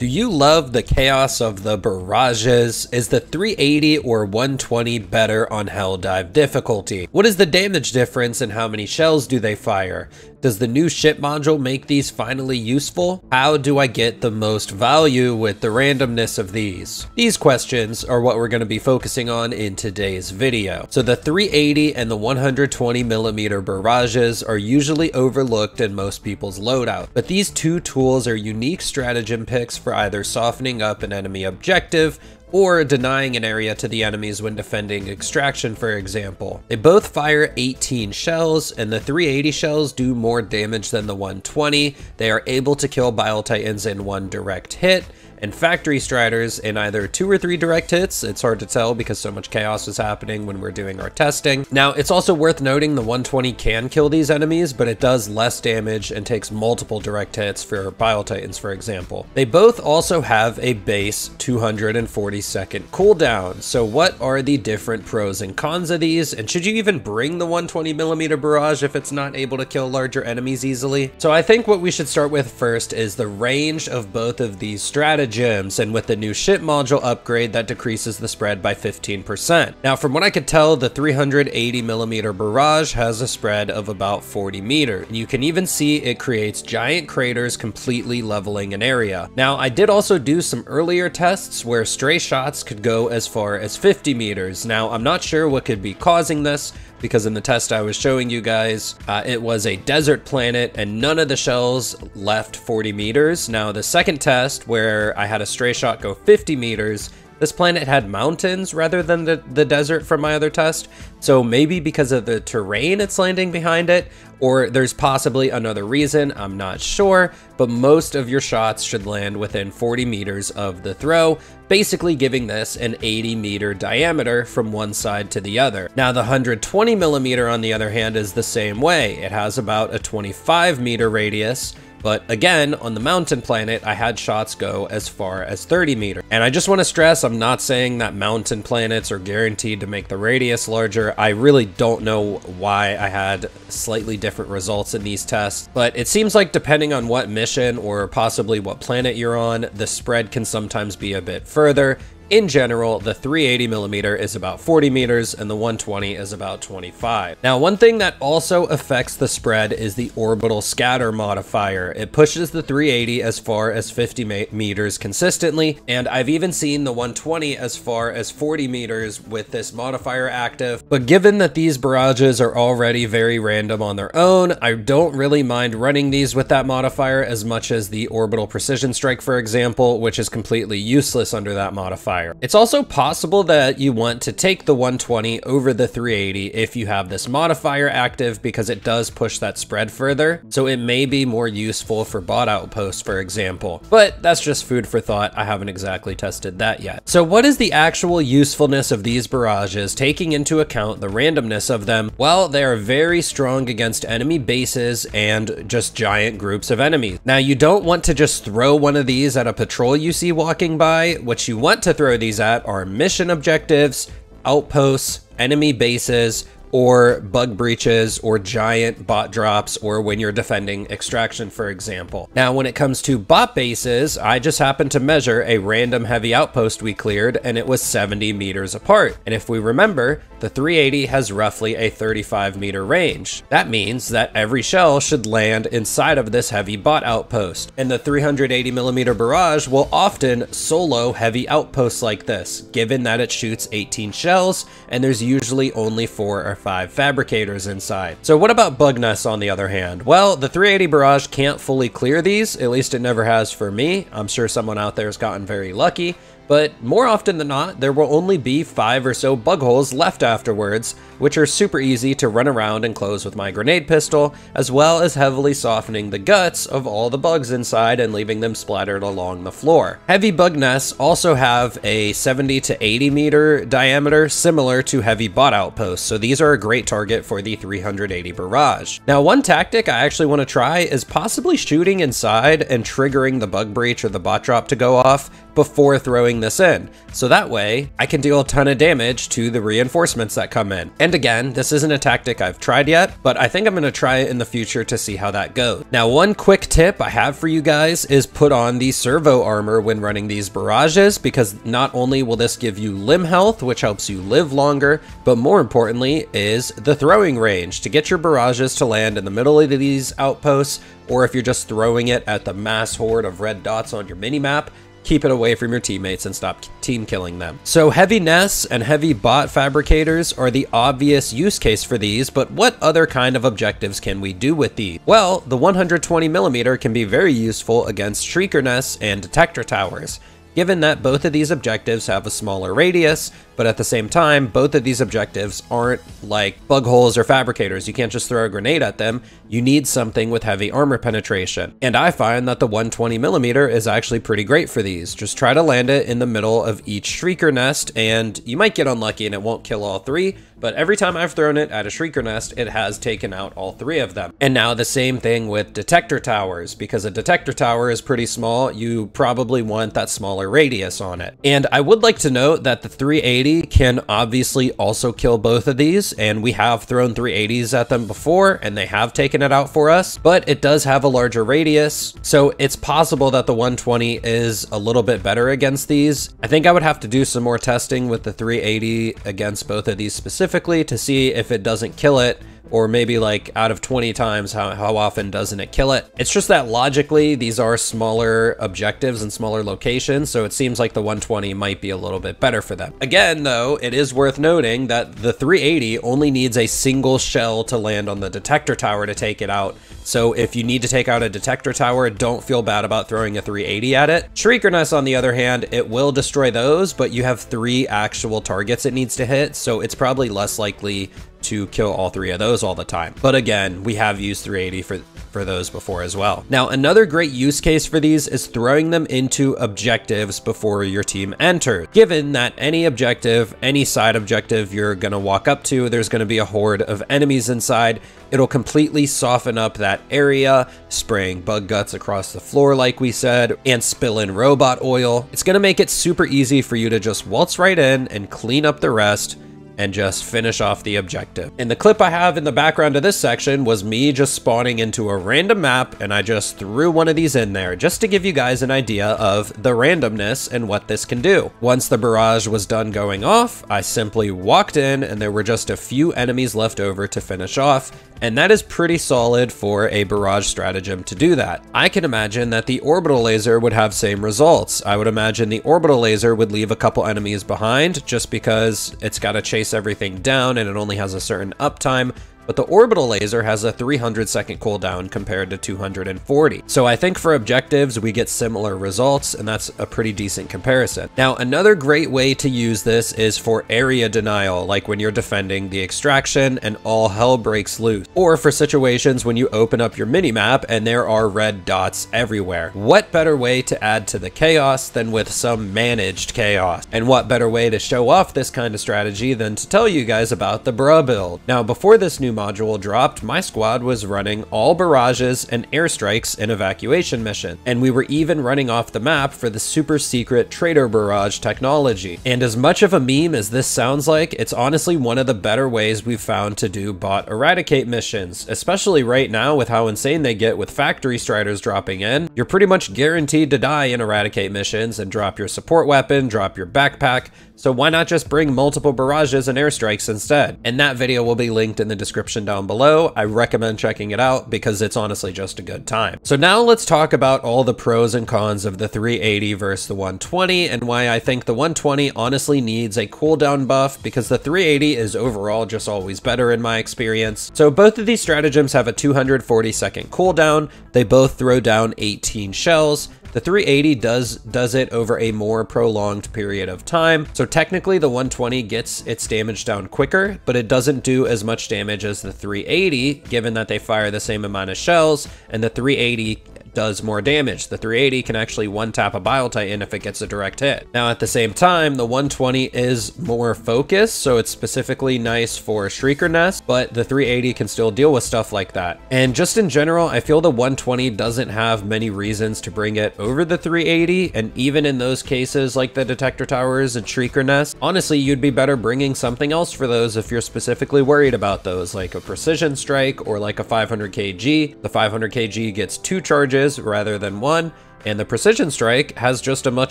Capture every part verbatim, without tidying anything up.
Do you love the chaos of the barrages? Is the three eighty or one twenty better on Helldive difficulty? What is the damage difference and how many shells do they fire? Does the new ship module make these finally useful? How do I get the most value with the randomness of these? These questions are what we're going to be focusing on in today's video. So the three eighty and the one twenty millimeter barrages are usually overlooked in most people's loadout, but these two tools are unique stratagem picks for either softening up an enemy objective or denying an area to the enemies when defending extraction, for example. They both fire eighteen shells, and the three eighty shells do more damage than the one twenty. They are able to kill Bile Titans in one direct hit, and factory striders in either two or three direct hits. It's hard to tell because so much chaos is happening when we're doing our testing. Now, it's also worth noting the one twenty can kill these enemies, but it does less damage and takes multiple direct hits for Bile Titans, for example. They both also have a base two hundred forty second cooldown. So what are the different pros and cons of these? And should you even bring the one twenty millimeter barrage if it's not able to kill larger enemies easily? So I think what we should start with first is the range of both of these strategies. Gems, and with the new ship module upgrade that decreases the spread by fifteen percent. Now, from what I could tell, the three eighty millimeter barrage has a spread of about forty meters, and you can even see it creates giant craters completely leveling an area. Now, I did also do some earlier tests where stray shots could go as far as fifty meters. Now, I'm not sure what could be causing this, because in the test I was showing you guys, uh, it was a desert planet and none of the shells left forty meters. Now, the second test where I had a stray shot go fifty meters, this planet had mountains rather than the, the desert from my other test. So maybe because of the terrain it's landing behind it, or there's possibly another reason, I'm not sure, but most of your shots should land within forty meters of the throw, basically giving this an eighty meter diameter from one side to the other. Now, the one twenty millimeter on the other hand is the same way. It has about a twenty-five meter radius, but again, on the mountain planet, I had shots go as far as thirty meters. And I just want to stress, I'm not saying that mountain planets are guaranteed to make the radius larger. I really don't know why I had slightly different results in these tests, but it seems like depending on what mission or possibly what planet you're on, the spread can sometimes be a bit further. In general, the three eighty millimeter is about forty meters and the one twenty is about twenty-five. Now, one thing that also affects the spread is the orbital scatter modifier. It pushes the three eighty as far as fifty meters consistently, and I've even seen the one twenty as far as forty meters with this modifier active. But given that these barrages are already very random on their own, I don't really mind running these with that modifier as much as the orbital precision strike, for example, which is completely useless under that modifier. It's also possible that you want to take the one twenty over the three eighty if you have this modifier active, because it does push that spread further, so it may be more useful for bot outposts, for example. But that's just food for thought. I haven't exactly tested that yet. So what is the actual usefulness of these barrages, taking into account the randomness of them? Well, they are very strong against enemy bases and just giant groups of enemies. Now, you don't want to just throw one of these at a patrol you see walking by. What you want to throw these at are mission objectives, outposts, enemy bases, or bug breaches, or giant bot drops, or when you're defending extraction, for example. Now, when it comes to bot bases, I just happened to measure a random heavy outpost we cleared, and it was seventy meters apart. And if we remember, the three eighty has roughly a thirty-five meter range. That means that every shell should land inside of this heavy bot outpost. And the three eighty millimeter barrage will often solo heavy outposts like this, given that it shoots eighteen shells, and there's usually only four or five fabricators inside. So what about bug nests on the other hand? Well, the three eighty barrage can't fully clear these, at least it never has for me. I'm sure someone out there has gotten very lucky, but more often than not, there will only be five or so bug holes left afterwards, which are super easy to run around and close with my grenade pistol, as well as heavily softening the guts of all the bugs inside and leaving them splattered along the floor. Heavy bug nests also have a seventy to eighty meter diameter, similar to heavy bot outposts, so these are a great target for the three eighty barrage. Now, one tactic I actually want to try is possibly shooting inside and triggering the bug breach or the bot drop to go off before throwing putting this in. So that way I can deal a ton of damage to the reinforcements that come in. And again, this isn't a tactic I've tried yet, but I think I'm gonna try it in the future to see how that goes. Now, one quick tip I have for you guys is put on the servo armor when running these barrages, because not only will this give you limb health, which helps you live longer, but more importantly is the throwing range to get your barrages to land in the middle of these outposts, or if you're just throwing it at the mass horde of red dots on your minimap, keep it away from your teammates and stop team killing them. So heavy nests and heavy bot fabricators are the obvious use case for these, but what other kind of objectives can we do with these? Well, the one hundred twenty millimeter can be very useful against shrieker nests and detector towers, given that both of these objectives have a smaller radius, but at the same time, both of these objectives aren't like bug holes or fabricators. You can't just throw a grenade at them. You need something with heavy armor penetration. And I find that the one hundred twenty millimeter is actually pretty great for these. Just try to land it in the middle of each shrieker nest, and you might get unlucky and it won't kill all three, but every time I've thrown it at a shrieker nest, it has taken out all three of them. And now the same thing with detector towers, because a detector tower is pretty small. You probably want that smaller radius on it. And I would like to note that the three eighty can obviously also kill both of these, and we have thrown three eighties at them before and they have taken it out for us, but it does have a larger radius, so it's possible that the one twenty is a little bit better against these. I think I would have to do some more testing with the three eighty against both of these specifically to see if it doesn't kill it, or maybe like out of twenty times, how, how often doesn't it kill it? It's just that logically, these are smaller objectives and smaller locations, so it seems like the one twenty might be a little bit better for them. Again, though, it is worth noting that the three eighty only needs a single shell to land on the detector tower to take it out. So if you need to take out a detector tower, don't feel bad about throwing a three eighty at it. Shrieker nests, on the other hand, it will destroy those, but you have three actual targets it needs to hit, so it's probably less likely to kill all three of those all the time. But again, we have used three eighty for for those before as well. Now, another great use case for these is throwing them into objectives before your team enters. Given that any objective, any side objective you're gonna walk up to, there's gonna be a horde of enemies inside. It'll completely soften up that area, spraying bug guts across the floor like we said, and spill in robot oil. It's gonna make it super easy for you to just waltz right in and clean up the rest and just finish off the objective. And the clip I have in the background of this section was me just spawning into a random map, and I just threw one of these in there just to give you guys an idea of the randomness and what this can do. Once the barrage was done going off, I simply walked in and there were just a few enemies left over to finish off. And that is pretty solid for a barrage stratagem to do that. I can imagine that the orbital laser would have same results. I would imagine the orbital laser would leave a couple enemies behind just because it's got to chase everything down and it only has a certain uptime. But the orbital laser has a three hundred second cooldown compared to two hundred forty. So I think for objectives, we get similar results, and that's a pretty decent comparison. Now, another great way to use this is for area denial, like when you're defending the extraction and all hell breaks loose, or for situations when you open up your minimap and there are red dots everywhere. What better way to add to the chaos than with some managed chaos? And what better way to show off this kind of strategy than to tell you guys about the bruh build? Now, before this new module dropped, my squad was running all barrages and airstrikes and evacuation missions, and we were even running off the map for the super secret trader barrage technology. And as much of a meme as this sounds like, it's honestly one of the better ways we've found to do bot eradicate missions, especially right now with how insane they get with factory striders dropping in. You're pretty much guaranteed to die in eradicate missions and drop your support weapon, drop your backpack, so why not just bring multiple barrages and airstrikes instead? And that video will be linked in the description down below. I recommend checking it out because it's honestly just a good time. So now let's talk about all the pros and cons of the three eighty versus the one twenty, and why I think the one twenty honestly needs a cooldown buff, because the three eighty is overall just always better in my experience. So both of these stratagems have a two hundred forty second cooldown. They both throw down eighteen shells. The three eighty does does it over a more prolonged period of time, so technically the one twenty gets its damage down quicker, but it doesn't do as much damage as the three eighty, given that they fire the same amount of shells, and the three eighty does more damage. The three eighty can actually one-tap a Bile Titan if it gets a direct hit. Now at the same time, the one twenty is more focused, so it's specifically nice for Shrieker Nest, but the three eighty can still deal with stuff like that. And just in general, I feel the one twenty doesn't have many reasons to bring it over the three eighty, and even in those cases like the detector towers and Shrieker Nest, honestly, you'd be better bringing something else for those if you're specifically worried about those, like a precision strike or like a five hundred K G. The five hundred K G gets two charges rather than one, and the precision strike has just a much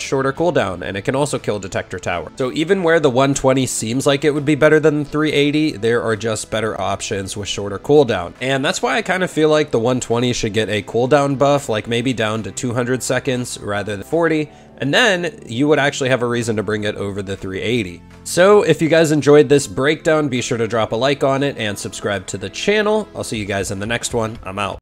shorter cooldown, and it can also kill detector tower. So even where the one twenty seems like it would be better than the three eighty, there are just better options with shorter cooldown. And that's why I kind of feel like the one twenty should get a cooldown buff, like maybe down to two hundred seconds rather than forty. And then you would actually have a reason to bring it over the three eighty. So if you guys enjoyed this breakdown, be sure to drop a like on it and subscribe to the channel. I'll see you guys in the next one. I'm out.